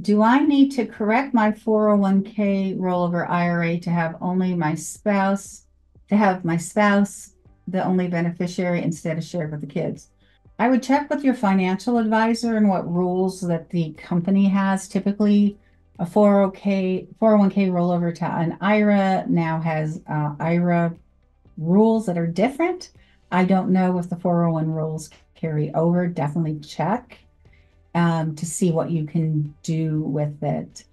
do I need to correct my 401k rollover IRA to have only my spouse, the only beneficiary instead of shared with the kids? I would check with your financial advisor and what rules that the company has. Typically, a 401k rollover to an IRA now has IRA rules that are different. I don't know if the 401 rules carry over. Definitely check to see what you can do with it.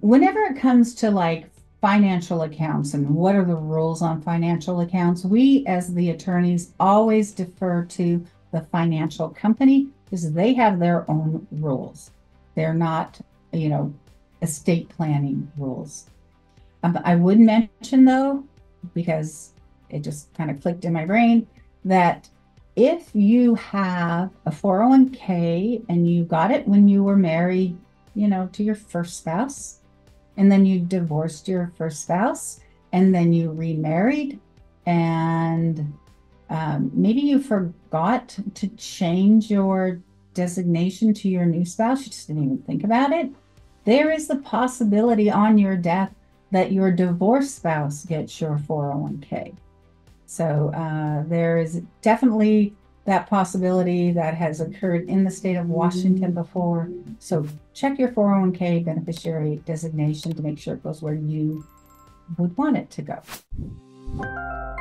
Whenever it comes to like financial accounts and what are the rules on financial accounts, we as the attorneys always defer to the financial company because they have their own rules. They're not, you know, estate planning rules. I would mention though, because it just kind of clicked in my brain, that if you have a 401k and you got it when you were married, you know, to your first spouse, and then you divorced your first spouse, and then you remarried, and maybe you forgot to change your designation to your new spouse, you just didn't even think about it, there is the possibility on your death that your divorced spouse gets your 401k. So there is definitely that possibility that has occurred in the state of Washington before. So check your 401k beneficiary designation to make sure it goes where you would want it to go.